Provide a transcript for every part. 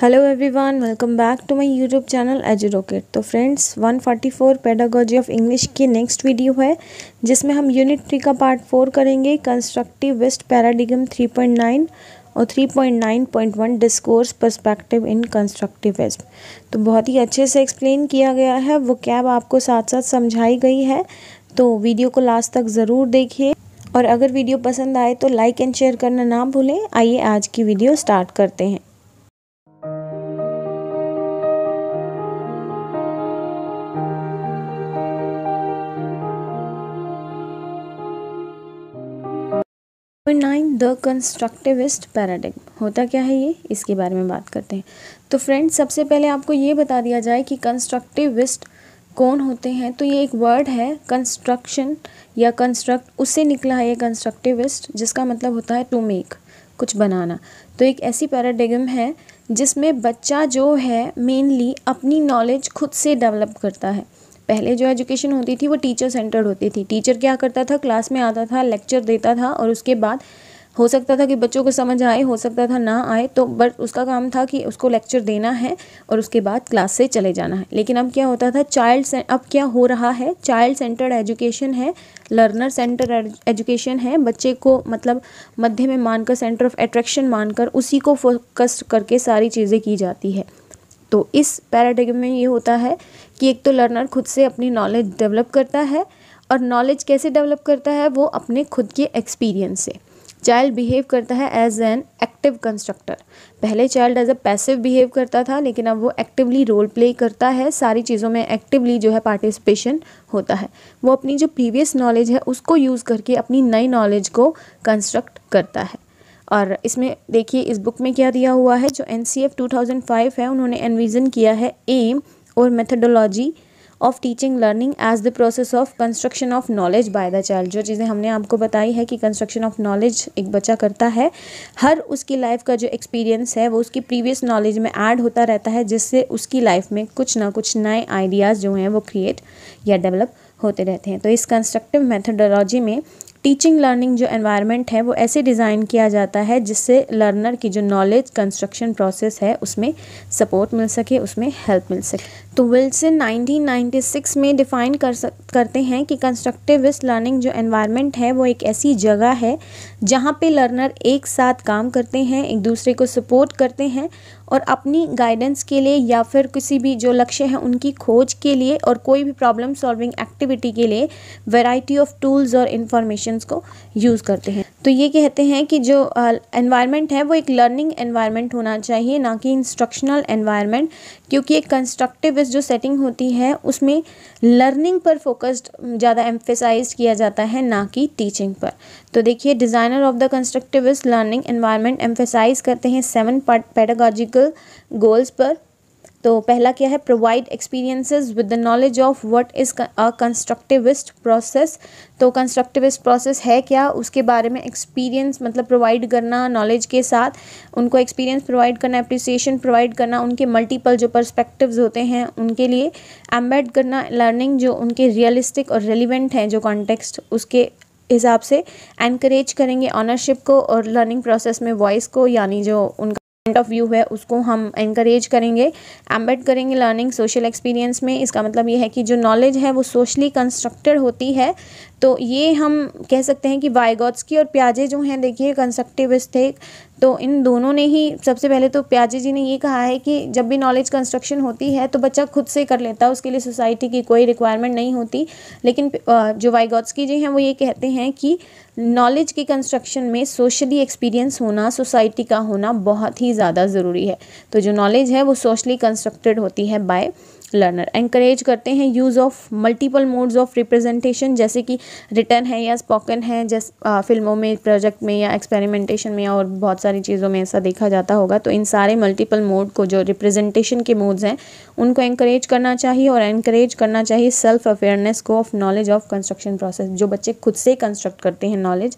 Hello everyone, welcome back to my YouTube channel एजु rocket. तो friends, 144 pedagogy of English की next video है जिसमें हम यूनिट 3 का पार्ट 4 करेंगे, कंस्ट्रक्टिविस्ट पैराडिगम 3.9 और 3.9.1 डिस्कोर्स पर्सपेक्टिव इन कंस्ट्रक्टिविस्ट। तो बहुत ही अच्छे से एक्सप्लेन किया गया है, वो कैब आपको साथ साथ समझाई गई है। तो वीडियो को लास्ट तक ज़रूर देखिए और अगर वीडियो पसंद आए तो लाइक एंड शेयर करना ना भूलें। आइए आज की वीडियो स्टार्ट करते हैं। द कंस्ट्रक्टिविस्ट पैराडिग्म होता क्या है, ये इसके बारे में बात करते हैं। तो फ्रेंड्स, सबसे पहले आपको ये बता दिया जाए कि कंस्ट्रक्टिविस्ट कौन होते हैं। तो ये एक वर्ड है, कंस्ट्रक्शन या कंस्ट्रक्ट, उससे निकला है ये कंस्ट्रक्टिविस्ट, जिसका मतलब होता है टू मेक, कुछ बनाना। तो एक ऐसी पैराडिग्म है जिसमें बच्चा जो है मेनली अपनी नॉलेज खुद से डेवलप करता है। पहले जो एजुकेशन होती थी वो टीचर सेंटर्ड होती थी। टीचर क्या करता था, क्लास में आता था, लेक्चर देता था और उसके बाद हो सकता था कि बच्चों को समझ आए, हो सकता था ना आए, तो बट उसका काम था कि उसको लेक्चर देना है और उसके बाद क्लास से चले जाना है। लेकिन अब क्या होता था, अब क्या हो रहा है, चाइल्ड सेंटर्ड एजुकेशन है, लर्नर सेंटर्ड एजुकेशन है। बच्चे को मतलब मध्य में मानकर, सेंटर ऑफ अट्रैक्शन मानकर उसी को फोकस करके सारी चीज़ें की जाती है। तो इस पैराडिग्म में ये होता है कि एक तो लर्नर खुद से अपनी नॉलेज डेवलप करता है, और नॉलेज कैसे डेवलप करता है, वो अपने खुद के एक्सपीरियंस से। चाइल्ड बिहेव करता है एज एन एक्टिव कंस्ट्रक्टर। पहले child as a passive behave करता था, लेकिन अब वो एक्टिवली रोल प्ले करता है, सारी चीज़ों में एक्टिवली जो है पार्टिसिपेशन होता है। वो अपनी जो प्रीवियस नॉलेज है उसको यूज़ करके अपनी नई नॉलेज को कंस्ट्रक्ट करता है। और इसमें देखिए, इस बुक में क्या दिया हुआ है, जो NCF 2005 है, उन्होंने एनविजन किया है एम और methodology of teaching learning as the process of construction of knowledge by the child. जो चीज़ें हमने आपको बताई है कि कंस्ट्रक्शन ऑफ नॉलेज एक बच्चा करता है, हर उसकी लाइफ का जो एक्सपीरियंस है वो उसकी प्रीवियस नॉलेज में ऐड होता रहता है, जिससे उसकी लाइफ में कुछ ना कुछ नए आइडियाज़ जो हैं वो क्रिएट या डेवलप होते रहते हैं। तो इस कंस्ट्रक्टिव मेथडोलॉजी में टीचिंग लर्निंग जो एनवायरनमेंट है वो ऐसे डिज़ाइन किया जाता है जिससे लर्नर की जो नॉलेज कंस्ट्रक्शन प्रोसेस है उसमें सपोर्ट मिल सके, उसमें हेल्प मिल सके। तो विल्सन 1996 में डिफ़ाइन करते हैं कि कंस्ट्रक्टिविस्ट लर्निंग जो एनवायरनमेंट है वो एक ऐसी जगह है जहाँ पे लर्नर एक साथ काम करते हैं, एक दूसरे को सपोर्ट करते हैं और अपनी गाइडेंस के लिए या फिर किसी भी जो लक्ष्य हैं उनकी खोज के लिए और कोई भी प्रॉब्लम सॉल्विंग एक्टिविटी के लिए वैरायटी ऑफ टूल्स और इन्फॉर्मेशंस को यूज़ करते हैं। तो ये कहते हैं कि जो एनवायरनमेंट है वो एक लर्निंग एनवायरनमेंट होना चाहिए, ना कि इंस्ट्रक्शनल एनवायरनमेंट, क्योंकि एक कंस्ट्रक्टिविस्ट जो सेटिंग होती है उसमें लर्निंग पर फोकस्ड ज़्यादा एम्फेसाइज किया जाता है, ना कि टीचिंग पर। तो देखिए, designer of the constructivist learning environment emphasise करते हैं 7 पेडागॉजिकल गोल्स पर। तो पहला क्या है, provide experiences with the knowledge of what is a constructivist process. तो कंस्ट्रक्टिविस्ट प्रोसेस है क्या, उसके बारे में एक्सपीरियंस मतलब प्रोवाइड करना, नॉलेज के साथ उनको एक्सपीरियंस प्रोवाइड करना, एप्रिसिएशन प्रोवाइड करना, उनके मल्टीपल जो पर्सपेक्टिव्स होते हैं उनके लिए एम्बेड करना लर्निंग जो उनके रियलिस्टिक और रेलिवेंट हैं जो कॉन्टेक्स्ट उसके हिसाब से। एनकरेज करेंगे ऑनरशिप को और लर्निंग प्रोसेस में वॉइस को, यानी जो उनका पॉइंट ऑफ व्यू है उसको हम एनकरेज करेंगे। एम्बेड करेंगे लर्निंग सोशल एक्सपीरियंस में, इसका मतलब ये है कि जो नॉलेज है वो सोशली कंस्ट्रक्टेड होती है। तो ये हम कह सकते हैं कि वाइगोत्स्की और प्याजे जो हैं, देखिए, कंस्ट्रक्टिविस्ट थे। तो इन दोनों ने ही, सबसे पहले तो प्याजे जी ने ये कहा है कि जब भी नॉलेज कंस्ट्रक्शन होती है तो बच्चा खुद से कर लेता है, उसके लिए सोसाइटी की कोई रिक्वायरमेंट नहीं होती। लेकिन जो वाइगोत्स्की जी हैं वो ये कहते हैं कि नॉलेज के कंस्ट्रक्शन में सोशली एक्सपीरियंस होना, सोसाइटी का होना बहुत ही ज़्यादा ज़रूरी है। तो जो नॉलेज है वो सोशली कंस्ट्रक्टेड होती है बाय लर्नर। एनकरेज करते हैं use of multiple modes of representation, जैसे कि रिटर्न है या स्पोकन है, जैसे फिल्मों में, प्रोजेक्ट में या एक्सपेरिमेंटेशन में और बहुत सारी चीज़ों में ऐसा देखा जाता होगा। तो इन सारे मल्टीपल मोड को, जो रिप्रेजेंटेशन के मोड्स हैं, उनको एनकरेज करना चाहिए और एनकरेज करना चाहिए सेल्फ अवेयरनेस को of knowledge of construction process. जो बच्चे खुद से कंस्ट्रक्ट करते हैं नॉलेज,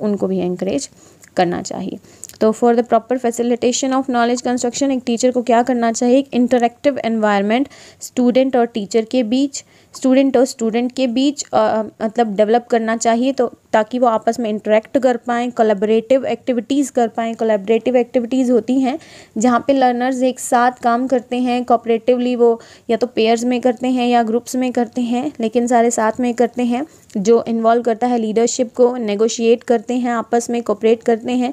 उनको भी एनकरेज करना चाहिए। तो for the proper facilitation of knowledge construction, एक टीचर को क्या करना चाहिए, एक इंटरेक्टिव एनवायरनमेंट स्टूडेंट और टीचर के बीच, स्टूडेंट और स्टूडेंट के बीच मतलब डेवलप करना चाहिए। तो ताकि वो आपस में इंटरेक्ट कर पाएँ, कोलैबोरेटिव एक्टिविटीज़ कर पाएँ। कोलैबोरेटिव एक्टिविटीज़ होती हैं जहाँ पे लर्नर्स एक साथ काम करते हैं, कोऑपरेटिवली वो या तो पेयर्स में करते हैं या ग्रुप्स में करते हैं, लेकिन सारे साथ में करते हैं, जो इन्वॉल्व करता है लीडरशिप को, नेगोशिएट करते हैं, आपस में कोऑपरेट करते हैं,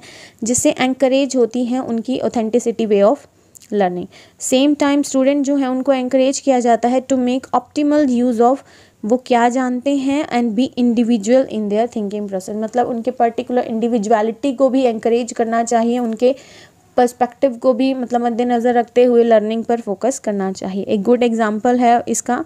जिससे एंकरेज होती हैं उनकी authenticity way of learning. Same time student जो है उनको एंकरेज किया जाता है to make optimal use of वो क्या जानते हैं and be individual in their thinking process. मतलब उनके पर्टिकुलर इंडिविजुअलिटी को भी एंकरेज करना चाहिए, उनके पर्सपेक्टिव को भी मतलब मद्देनज़र रखते हुए लर्निंग पर फोकस करना चाहिए। एक गुड एग्जांपल है इसका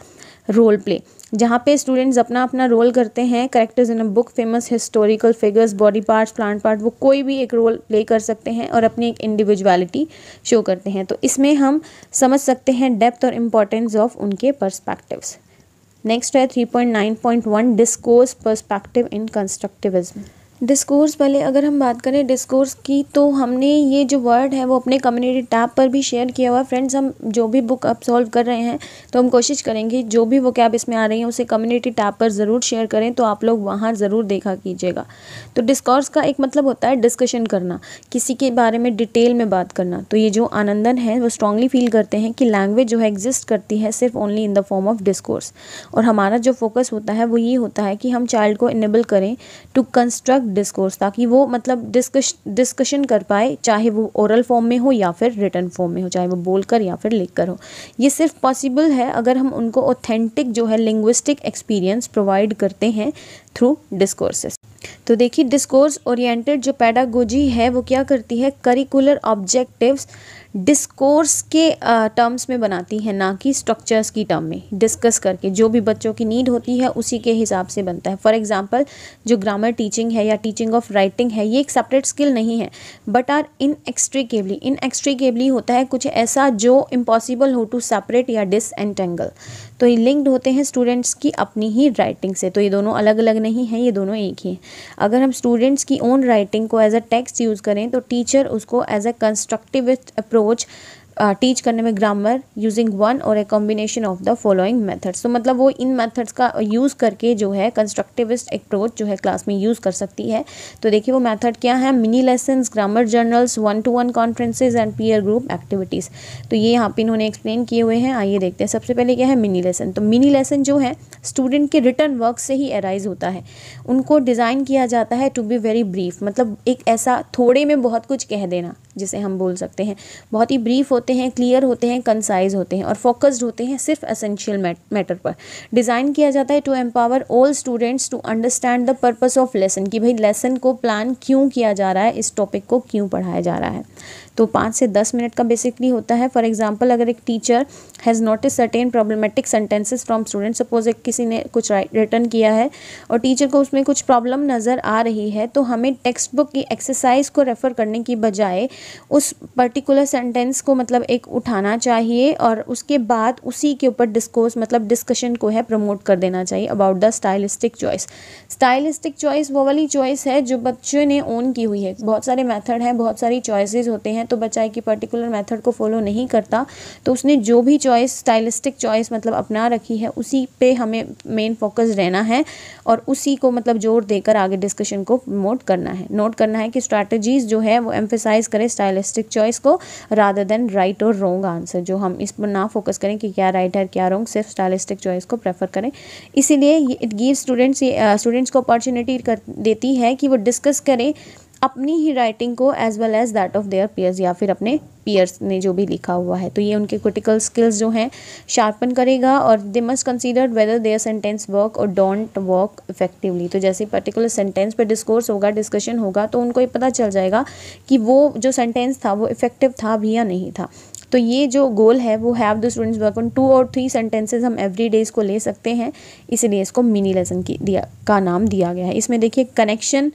रोल प्ले, जहाँ पे स्टूडेंट्स अपना अपना रोल करते हैं। Characters in a book, famous historical figures, body parts, plant part, वो कोई भी एक रोल प्ले कर सकते हैं और अपनी एक इंडिविजुअलिटी शो करते हैं। तो इसमें हम समझ सकते हैं डेप्थ और इम्पोर्टेंस ऑफ उनके पर्सपेक्टिव्स। नेक्स्ट है 3.9.1 discourse perspective in constructivism. Discourse, पहले अगर हम बात करें डिस्कोर्स की, तो हमने ये जो वर्ड है वो अपने कम्युनिटी टैब पर भी शेयर किया हुआ है। फ्रेंड्स, हम जो भी बुक अब सॉल्व कर रहे हैं तो हम कोशिश करेंगे जो भी वो कैब इसमें आ रही है उसे कम्युनिटी टैब पर ज़रूर शेयर करें, तो आप लोग वहाँ ज़रूर देखा कीजिएगा। तो डिस्कोर्स का एक मतलब होता है डिस्कशन करना, किसी के बारे में डिटेल में बात करना। तो ये जो आनंदन है वो स्ट्रांगली फील करते हैं कि लैंग्वेज जो है एग्जिस्ट करती है सिर्फ only in the form of discourse. और हमारा जो फोकस होता है वो ये होता है कि हम चाइल्ड को इनेबल करें टू कंस्ट्रक्ट डिस्कोर्स, ताकि वो मतलब डिस्कशन कर पाए, चाहे वो ओरल फॉर्म में हो या फिर रिटन फॉर्म में हो, चाहे वो बोलकर या फिर लिखकर हो। ये सिर्फ पॉसिबल है अगर हम उनको ऑथेंटिक जो है लिंग्विस्टिक एक्सपीरियंस प्रोवाइड करते हैं थ्रू डिस्कोर्सेस। तो देखिए, डिस्कोर्स ओरिएंटेड जो पेडागोजी है वो क्या करती है, करिकुलर ऑब्जेक्टिव्स डिस्कोर्स के टर्म्स में बनाती है, ना कि स्ट्रक्चर्स की टर्म में। डिस्कस करके जो भी बच्चों की नीड होती है उसी के हिसाब से बनता है। फॉर एग्जांपल, जो ग्रामर टीचिंग है या टीचिंग ऑफ राइटिंग है, ये एक सेपरेट स्किल नहीं है बट आर इनएक्सट्रिकेबली होता है कुछ ऐसा जो इम्पॉसिबल हो टू सेपरेट या डिसएंटेंगल। तो ये लिंक्ड होते हैं स्टूडेंट्स की अपनी ही राइटिंग से, तो ये दोनों अलग अलग नहीं है, ये दोनों एक ही हैं। अगर हम स्टूडेंट्स की ओन राइटिंग को एज अ टेक्स्ट यूज़ करें तो टीचर उसको as a constructivist approach teach करने में ग्रामर यूजिंग वन और a combination of the following methods. तो मतलब वो इन मेथड्स का यूज़ करके जो है कंस्ट्रक्टिविस्ट अप्रोच जो है क्लास में यूज़ कर सकती है। तो देखिए वो मेथड क्या है, mini lessons, grammar journals, 1-to-1 conferences and peer group activities. तो ये यहाँ पे इन्होंने एक्सप्लेन किए हुए हैं। आइए देखते हैं सबसे पहले क्या है मिनी लेसन। तो मिनी लेसन जो है स्टूडेंट के रिटन वर्क से ही अराइज होता है, उनको डिज़ाइन किया जाता है टू बी वेरी ब्रीफ, मतलब एक ऐसा थोड़े में बहुत कुछ कह देना जिसे हम बोल सकते हैं। बहुत ही ब्रीफ होते हैं, क्लियर होते हैं, कंसाइज होते हैं और फोकस्ड होते हैं सिर्फ एसेंशियल मैटर पर। डिज़ाइन किया जाता है to empower all students to understand the purpose of lesson, कि भाई लेसन को प्लान क्यों किया जा रहा है, इस टॉपिक को क्यों पढ़ाया जा रहा है। तो 5 से 10 मिनट का बेसिकली होता है। फॉर एग्जांपल, अगर एक teacher has notice certain problematic sentences from student, suppose किसी ने कुछ रिटर्न किया है और टीचर को उसमें कुछ प्रॉब्लम नज़र आ रही है, तो हमें टेक्स्ट बुक की एक्सरसाइज को रेफ़र करने की बजाय उस पर्टिकुलर सेंटेंस को मतलब एक उठाना चाहिए और उसके बाद उसी के ऊपर डिस्कोर्स मतलब डिस्कशन को है प्रमोट कर देना चाहिए। About the stylistic choice, stylistic choice वो वाली चॉइस है जो बच्चों ने ओन की हुई है। बहुत सारे मेथड हैं, बहुत सारी चॉइसेस होते हैं, तो बच्चा एक पर्टिकुलर मेथड को फॉलो नहीं करता, तो उसने जो भी चॉइस स्टाइलिस्टिक चॉइस मतलब अपना रखी है उसी पे हमें मेन फोकस रहना है और उसी को मतलब जोर देकर आगे डिस्कशन को प्रमोट करना है। नोट करना है कि स्ट्रैटेजीज जो है वो एम्फेसाइज करें स्टाइलिस्टिक चॉइस को रादर देन राइट और रॉन्ग आंसर, जो हम इस पर ना फोकस करें कि क्या राइट है क्या रॉन्ग, सिर्फ स्टाइलिस्टिक चॉइस को प्रेफर करें। इसीलिए इट गिव्स स्टूडेंट्स को अपॉर्चुनिटी देती है कि वो डिस्कस करें अपनी ही राइटिंग को as well as that of their peers या फिर अपने पीयर्स ने जो भी लिखा हुआ है। तो ये उनके क्रिटिकल स्किल्स जो हैं शार्पन करेगा और they must consider whether their sentence work और डोंट वर्क इफेक्टिवली। तो जैसे पर्टिकुलर सेंटेंस पे डिस्कोर्स होगा, डिस्कशन होगा, तो उनको ये पता चल जाएगा कि वो जो सेंटेंस था वो इफेक्टिव था भी या नहीं था। तो ये जो गोल है वो have the students work on 2 or 3 sentences हम एवरी डे इसको ले सकते हैं, इसलिए इसको मिनी लेसन का नाम दिया गया है। इसमें देखिए कनेक्शन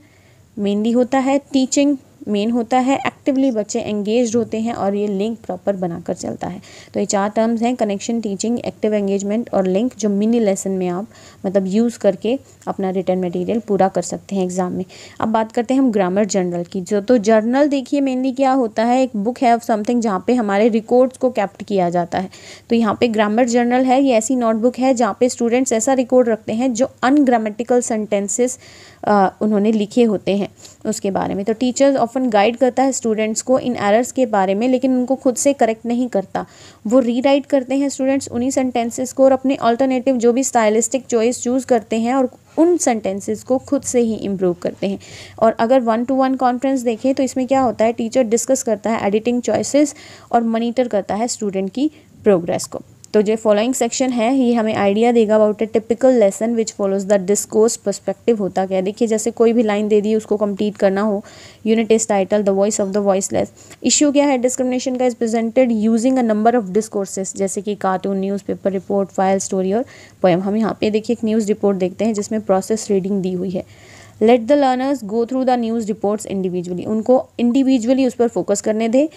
मेनली होता है, टीचिंग मेन होता है, एक्टिवली बच्चे एंगेज होते हैं और ये लिंक प्रॉपर बनाकर चलता है। तो ये चार टर्म्स हैं, कनेक्शन, टीचिंग, एक्टिव एंगेजमेंट और लिंक, जो मिनी लेसन में आप मतलब यूज़ करके अपना रिटर्न मटेरियल पूरा कर सकते हैं एग्जाम में। अब बात करते हैं हम ग्रामर जर्नल की। जो तो जर्नल देखिए मेनली क्या होता है, एक बुक है ऑफ समथिंग जहाँ पे हमारे रिकॉर्ड्स को कैप्ट किया जाता है। तो यहाँ पे ग्रामर जर्नल है, ये ऐसी नोटबुक है जहाँ पे स्टूडेंट्स ऐसा रिकॉर्ड रखते हैं जो अनग्रामेटिकल सेंटेंसेस उन्होंने लिखे होते हैं उसके बारे में। तो टीचर्स ऑफन गाइड करता है स्टूडेंट्स को इन एरर्स के बारे में, लेकिन उनको खुद से करेक्ट नहीं करता, वो रीराइट करते हैं स्टूडेंट्स उन्हीं सेंटेंसेस को और अपने अल्टरनेटिव जो भी स्टाइलिस्टिक चॉइस चूज़ करते हैं और उन सेंटेंसेस को खुद से ही इम्प्रूव करते हैं। और अगर 1-to-1 कॉन्फ्रेंस देखें तो इसमें क्या होता है, टीचर डिस्कस करता है एडिटिंग चॉइसेस और मॉनिटर करता है स्टूडेंट की प्रोग्रेस को। तो जो फॉलोइंग सेक्शन है ये हमें आइडिया देगा about a typical lesson which follows the discourse perspective होता क्या है। देखिए जैसे कोई भी लाइन दे दी उसको कंप्लीट करना हो, unit is title the voice of the voiceless. Issue क्या है, डिस्क्रिमिनेशन का is presented using a number of discourses जैसे कि cartoon, newspaper, report, file, story और पोएम। हम यहाँ पे देखिए एक न्यूज़ रिपोर्ट देखते हैं जिसमें प्रोसेस रीडिंग दी हुई है। Let the learners go through the news reports individually, उनको इंडिविजुअली उस पर फोकस करने दें।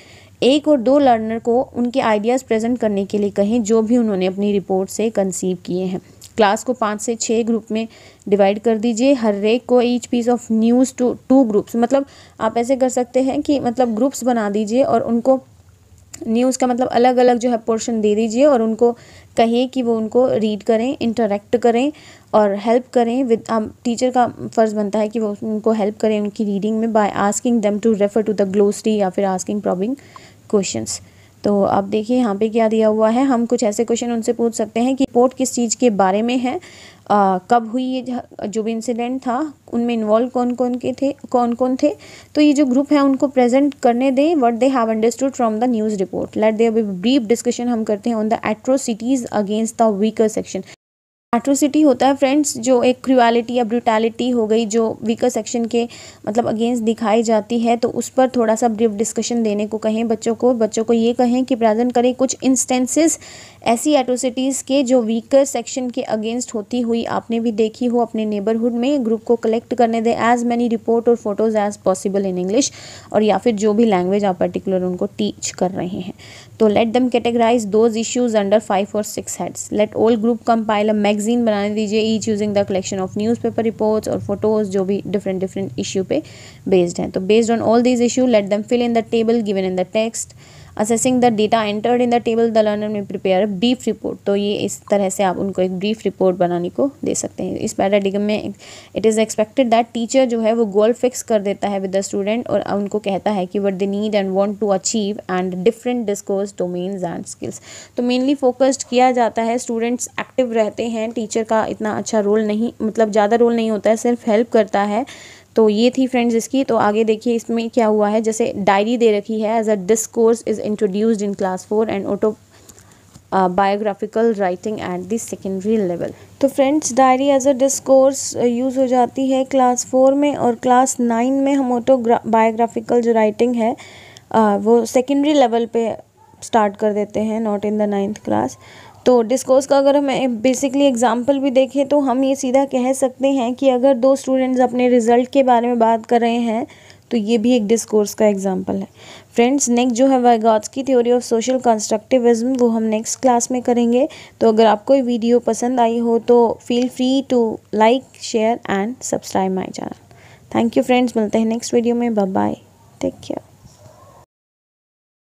1 और 2 लर्नर को उनके आइडियाज़ प्रेजेंट करने के लिए कहें जो भी उन्होंने अपनी रिपोर्ट से कंसीव किए हैं। क्लास को 5 से 6 ग्रुप में डिवाइड कर दीजिए, हर एक को each piece of news to 2 groups. मतलब आप ऐसे कर सकते हैं कि मतलब ग्रुप्स बना दीजिए और उनको न्यूज़ का मतलब अलग अलग जो है पोर्शन दे दीजिए और उनको कहिए कि वो उनको रीड करें, इंटरेक्ट करें और हेल्प करें विद। टीचर का फ़र्ज़ बनता है कि वो उनको हेल्प करें उनकी रीडिंग में by asking them to refer to the glossary या फिर आस्किंग प्रॉबिंग क्वेश्चंस। तो अब देखिए यहाँ पे क्या दिया हुआ है, हम कुछ ऐसे क्वेश्चन उनसे पूछ सकते हैं कि रिपोर्ट किस चीज़ के बारे में है, कब हुई ये जो भी इंसिडेंट था, उनमें इन्वॉल्व कौन कौन थे। तो ये जो ग्रुप है उनको प्रेजेंट करने दें what they have understood from the news report. Let there be brief discussion हम करते हैं on the atrocities against the weaker section. Atrocity होता है फ्रेंड्स जो एक क्रुएलिटी या ब्रूटैलिटी हो गई जो वीकर सेक्शन के मतलब अगेंस्ट दिखाई जाती है, तो उस पर थोड़ा सा ब्रीफ डिस्कशन देने को कहें बच्चों को ये कहें कि प्रेजेंट करें कुछ इंस्टेंसेस ऐसी एट्रोसिटीज़ के जो वीकर सेक्शन के अगेंस्ट होती हुई आपने भी देखी हो अपने नेबरहुड में। ग्रुप को कलेक्ट करने दें एज मैनी रिपोर्ट और photos as possible in English और या फिर जो भी लैंग्वेज आप पर्टिकुलर उनको टीच कर रहे हैं। तो let them categorise those issues under 5 और 6 heads. Let all group compile a magazine बनाने दीजिए each using the collection of newspaper, reports और फोटोज़ जो भी डिफरेंट इशू पे बेस्ड हैं। तो based on all these issue let them fill in the table given in the text. Assessing the data entered in the table the learner में prepare a brief report. तो ये इस तरह से आप उनको एक ब्रीफ रिपोर्ट बनाने को दे सकते हैं। इस पैराडिगम में it is expected that teacher जो है वो गोल फिक्स कर देता है विद द स्टूडेंट और उनको कहता है कि what they need and want to achieve and different discourse domains and skills. तो मेनली फोकस्ड किया जाता है, स्टूडेंट्स एक्टिव रहते हैं, टीचर का इतना अच्छा रोल नहीं मतलब ज़्यादा रोल नहीं होता है, सिर्फ हेल्प करता है। तो ये थी फ्रेंड्स इसकी। तो आगे देखिए इसमें क्या हुआ है, जैसे डायरी दे रखी है as a discourse is introduced in class 4 and autobiographical writing at the secondary level. तो friends diary as a discourse use हो जाती है क्लास 4 में और क्लास 9 में हम ऑटो बायोग्राफिकल जो राइटिंग है वो सेकेंडरी लेवल पे स्टार्ट कर देते हैं, not in the 9th class. तो डिस्कोर्स का अगर हम बेसिकली एग्जांपल भी देखें तो हम ये सीधा कह सकते हैं कि अगर 2 स्टूडेंट्स अपने रिज़ल्ट के बारे में बात कर रहे हैं तो ये भी एक डिस्कोर्स का एग्जांपल है। फ्रेंड्स नेक्स्ट जो है वाइगॉट्स्की की थ्योरी ऑफ सोशल कंस्ट्रक्टिविज्म, वो हम नेक्स्ट क्लास में करेंगे। तो अगर आपको ये वीडियो पसंद आई हो तो feel free to like, share and subscribe my channel. Thank you friends, मिलते हैं नेक्स्ट वीडियो में। Bye bye, take care.